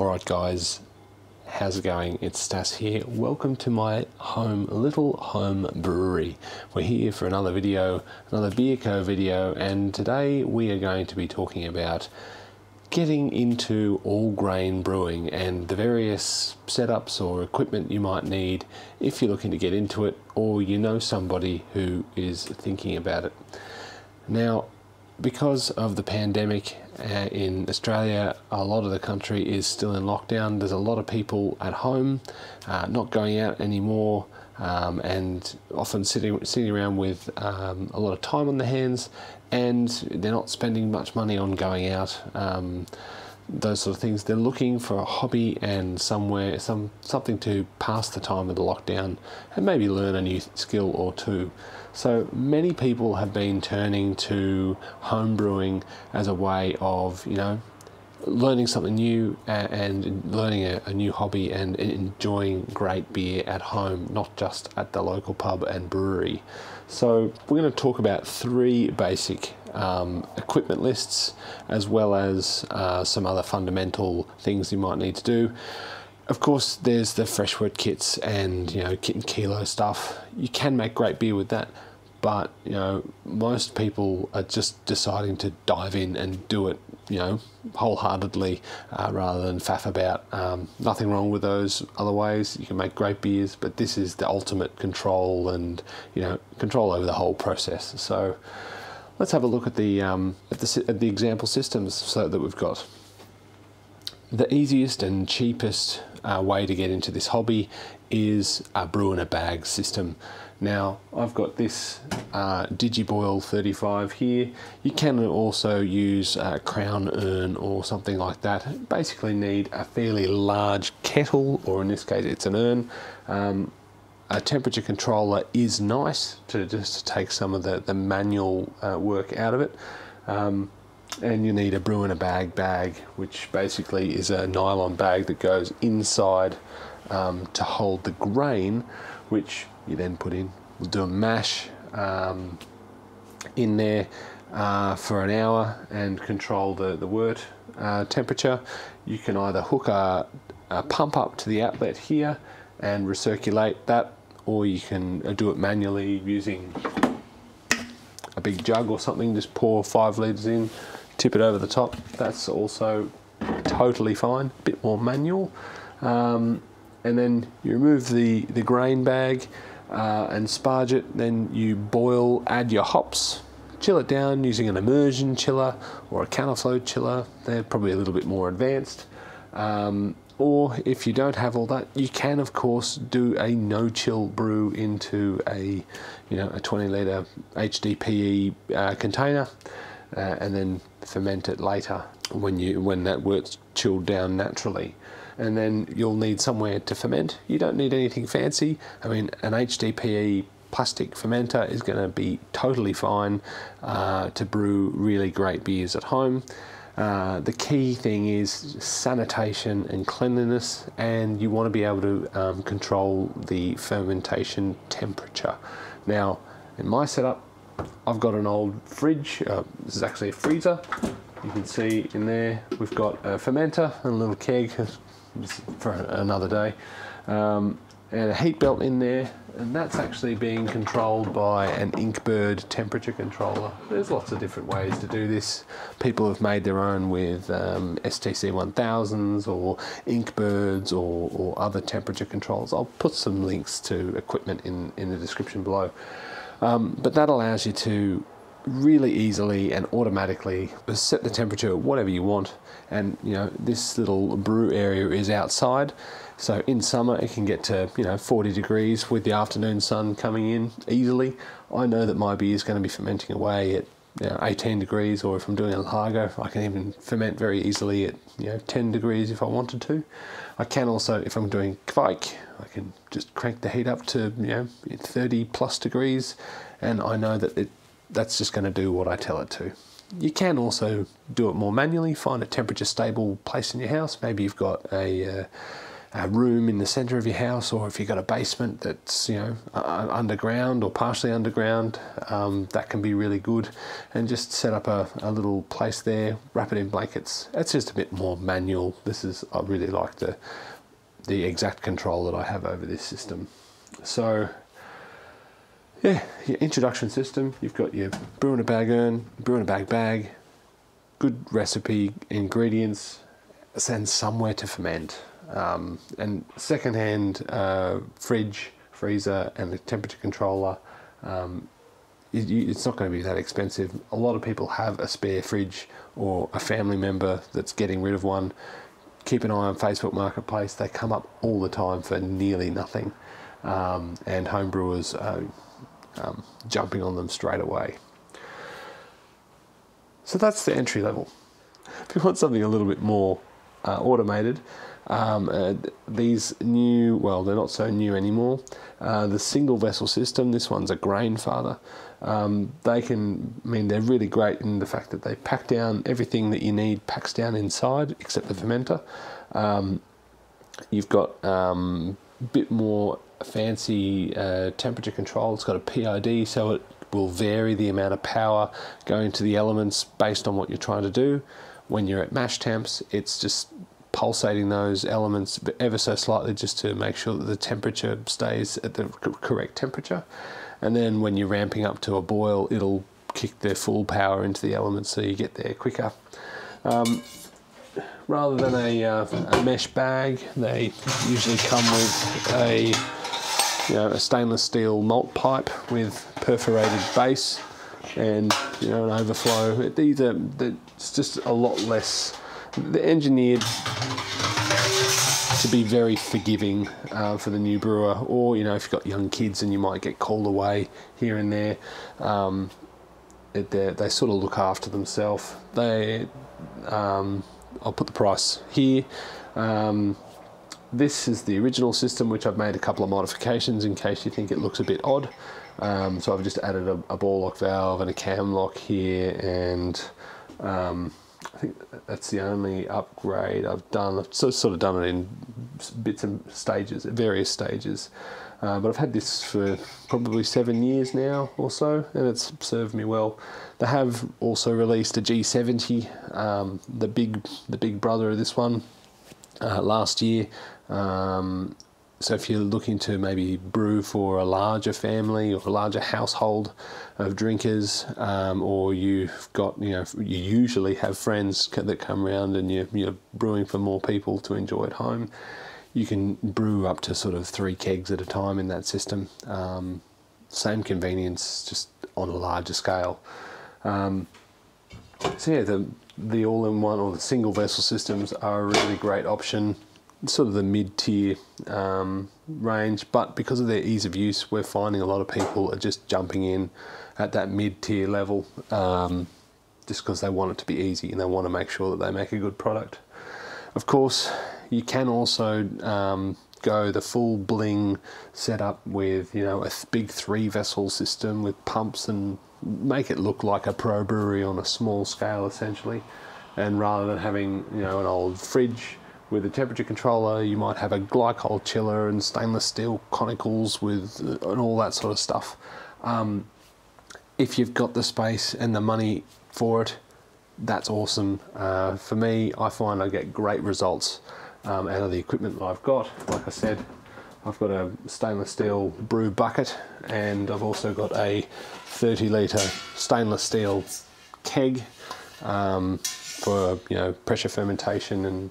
Alright guys, how's it going? It's Stas here. Welcome to my little home brewery. We're here for another video, another Beerco video, and today we are going to be talking about getting into all grain brewing and the various setups or equipment you might need if you're looking to get into it, or you know somebody who is thinking about it. Now, because of the pandemic in Australia, a lot of the country is still in lockdown. There's a lot of people at home, not going out anymore, and often sitting around with a lot of time on their hands, and they're not spending much money on going out. Those sort of things. They're looking for a hobby and something to pass the time of the lockdown and maybe learn a new skill or two. So many people have been turning to home brewing as a way of, you know, learning something new and learning a new hobby and enjoying great beer at home, not just at the local pub and brewery. So we're going to talk about three basic equipment lists, as well as some other fundamental things you might need to do. Of course, there's the fresh wort kits and, you know, kit and kilo stuff. You can make great beer with that, but, you know, most people are just deciding to dive in and do it, you know, wholeheartedly, rather than faff about. Nothing wrong with those other ways. You can make great beers, but this is the ultimate control and, you know, control over the whole process. So let's have a look at the example systems so that we've got. The easiest and cheapest way to get into this hobby is a brew in a bag system. Now, I've got this DigiBoil 35 here. You can also use a Crown Urn or something like that. Basically need a fairly large kettle, or in this case it's an urn. A temperature controller is nice to just take some of the manual work out of it. And you need a brew in a bag, which basically is a nylon bag that goes inside to hold the grain, which you then put in. We'll do a mash in there for an hour and control the wort temperature. You can either hook a pump up to the outlet here and recirculate that, or you can do it manually using a big jug or something. Just pour 5 litres in, tip it over the top. That's also totally fine, a bit more manual. And then you remove the grain bag and sparge it, then you boil, add your hops, chill it down using an immersion chiller or a counterflow chiller. They're probably a little bit more advanced. Or if you don't have all that, you can of course do a no-chill brew into a, you know, a 20-litre HDPE container, and then ferment it later when that wort's chilled down naturally. And then you'll need somewhere to ferment. You don't need anything fancy. I mean, an HDPE plastic fermenter is going to be totally fine to brew really great beers at home. The key thing is sanitation and cleanliness, and you want to be able to control the fermentation temperature. Now, in my setup, I've got an old fridge. This is actually a freezer. You can see in there we've got a fermenter and a little keg for another day, and a heat belt in there, and that's actually being controlled by an Inkbird temperature controller. There's lots of different ways to do this. People have made their own with STC 1000s or Inkbirds or other temperature controls. I'll put some links to equipment in the description below. But that allows you to really easily and automatically set the temperature whatever you want. And, you know, this little brew area is outside, so in summer it can get to, you know, 40 degrees with the afternoon sun coming in easily. I know that my beer is going to be fermenting away at, you know, 18 degrees, or if I'm doing a lager, I can even ferment very easily at, you know, 10 degrees if I wanted to. I can also, if I'm doing kvike, I can just crank the heat up to, you know, 30 plus degrees, and I know that that's just going to do what I tell it to. You can also do it more manually. Find a temperature stable place in your house. Maybe you've got room in the center of your house, or if you've got a basement that's, you know, underground or partially underground, that can be really good. And just set up a little place there, wrap it in blankets. It's just a bit more manual. This is, I really like the exact control that I have over this system. So yeah, your introduction system, you've got your brew in a bag urn, brew in a bag, good recipe, ingredients, send somewhere to ferment. And secondhand fridge, freezer, and the temperature controller, it's not going to be that expensive. A lot of people have a spare fridge or a family member that's getting rid of one. Keep an eye on Facebook Marketplace. They come up all the time for nearly nothing, and homebrewers are jumping on them straight away. So that's the entry level. If you want something a little bit more automated, these new, well, they're not so new anymore, the single vessel system, this one's a Grain Father. They can, I mean, they're really great in the fact that they pack down everything that you need, packs down inside except the fermenter. You've got a bit more fancy temperature control. It's got a PID, so it will vary the amount of power going to the elements based on what you're trying to do. When you're at mash temps, it's just pulsating those elements ever so slightly just to make sure that the temperature stays at the correct temperature. And then when you're ramping up to a boil, it'll kick their full power into the elements so you get there quicker. Rather than a mesh bag, they usually come with a stainless steel malt pipe with perforated base and, you know, an overflow. These are, it's just a lot less, they're engineered to be very forgiving for the new brewer, or, you know, if you've got young kids and you might get called away here and there, they sort of look after themselves. They, I'll put the price here. This is the original system, which I've made a couple of modifications in case you think it looks a bit odd. So I've just added a ball lock valve and a cam lock here, and I think that's the only upgrade I've done. I've sort of done it in bits and stages, at various stages. But I've had this for probably 7 years now or so, and it's served me well. They have also released a G70, the big brother of this one, last year. So if you're looking to maybe brew for a larger family or a larger household of drinkers, or you've got, you know, you usually have friends that come round and you're brewing for more people to enjoy at home, you can brew up to sort of 3 kegs at a time in that system. Same convenience, just on a larger scale. So yeah, the all-in-one or the single vessel systems are a really great option. Sort of the mid-tier range, but because of their ease of use, we're finding a lot of people are just jumping in at that mid-tier level, just because they want it to be easy and they want to make sure that they make a good product. Of course, you can also go the full bling setup with, you know, a big 3-vessel system with pumps, and make it look like a pro brewery on a small scale, essentially. And rather than having, you know, an old fridge with a temperature controller, you might have a glycol chiller and stainless steel conicals with and all that sort of stuff. If you've got the space and the money for it, that's awesome. For me, I find I get great results out of the equipment that I've got. Like I said, I've got a stainless steel brew bucket, and I've also got a 30-litre stainless steel keg for, you know, pressure fermentation and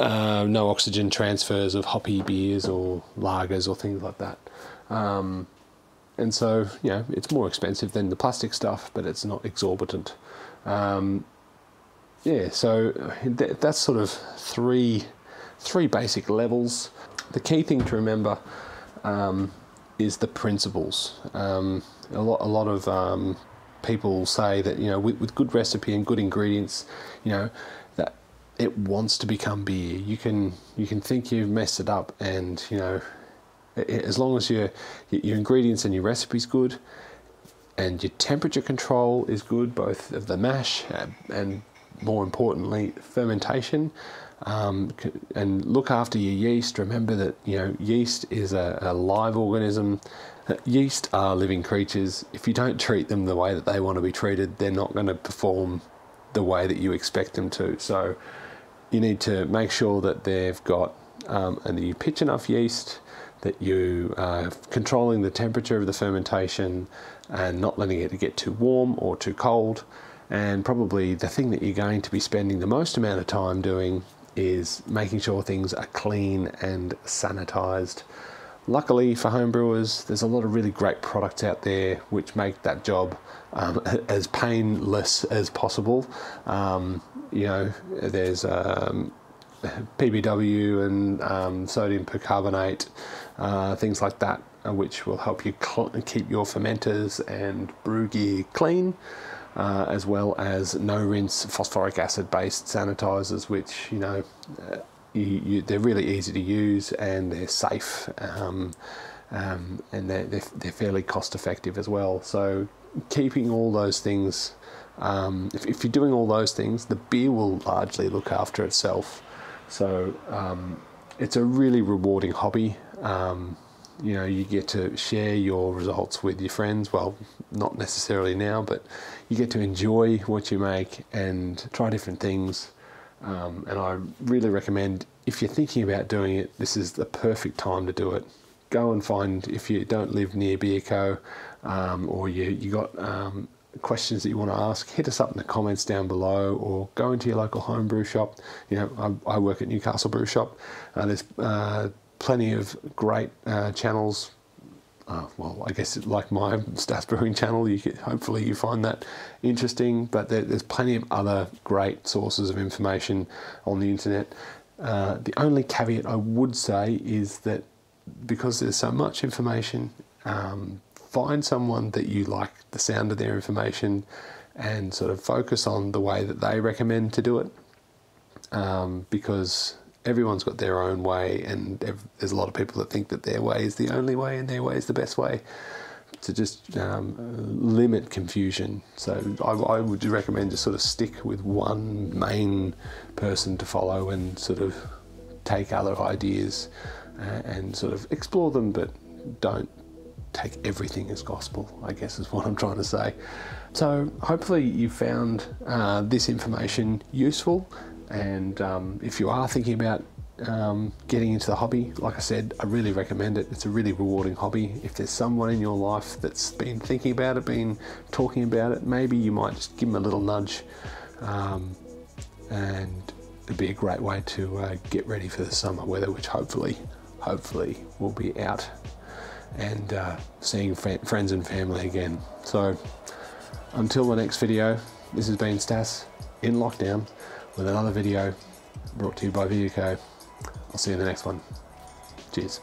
no oxygen transfers of hoppy beers or lagers or things like that. And so, you know, it's more expensive than the plastic stuff, but it's not exorbitant. Yeah, so that's sort of three basic levels. The key thing to remember is the principles. A lot of people say that, you know, with good recipe and good ingredients, you know, that it wants to become beer. You can think you've messed it up, and, you know, as long as your ingredients and your recipe's good, and your temperature control is good, both of the mash and more importantly, fermentation, and look after your yeast. Remember that, you know, yeast is a live organism. Yeast are living creatures. If you don't treat them the way that they want to be treated, they're not going to perform the way that you expect them to. So you need to make sure that they've got and that you pitch enough yeast, that you are controlling the temperature of the fermentation and not letting it get too warm or too cold. And probably the thing that you're going to be spending the most amount of time doing is making sure things are clean and sanitized. Luckily for homebrewers, there's a lot of really great products out there which make that job as painless as possible. You know, there's PBW and sodium percarbonate, things like that, which will help you keep your fermenters and brew gear clean, as well as no rinse phosphoric acid based sanitizers, which, you know, they're really easy to use and they're safe, and they're fairly cost effective as well. So keeping all those things, if you're doing all those things, the beer will largely look after itself. So it's a really rewarding hobby. You know, you get to share your results with your friends. Well, not necessarily now, but you get to enjoy what you make and try different things. And I really recommend, if you're thinking about doing it, this is the perfect time to do it. Go and find, if you don't live near Beerco, or you got questions that you want to ask, hit us up in the comments down below, or go into your local home brew shop. You know, I work at Newcastle Brew Shop. There's plenty of great channels. Well, I guess like my Stas brewing channel, you could, hopefully you find that interesting, but there's plenty of other great sources of information on the internet. The only caveat I would say is that because there's so much information, find someone that you like the sound of their information and sort of focus on the way that they recommend to do it, because everyone's got their own way, and there's a lot of people that think that their way is the only way and their way is the best way. To just limit confusion. So I would recommend just sort of stick with one main person to follow and sort of take other ideas and sort of explore them, but don't take everything as gospel, I guess is what I'm trying to say. So hopefully you found this information useful. And if you are thinking about getting into the hobby, like I said, I really recommend it. It's a really rewarding hobby. If there's someone in your life that's been thinking about it, been talking about it, maybe you might just give them a little nudge, and it'd be a great way to get ready for the summer weather, which hopefully will be out and seeing friends and family again. So until the next video, this has been Stas in lockdown, with another video brought to you by Beerco. I'll see you in the next one. Cheers.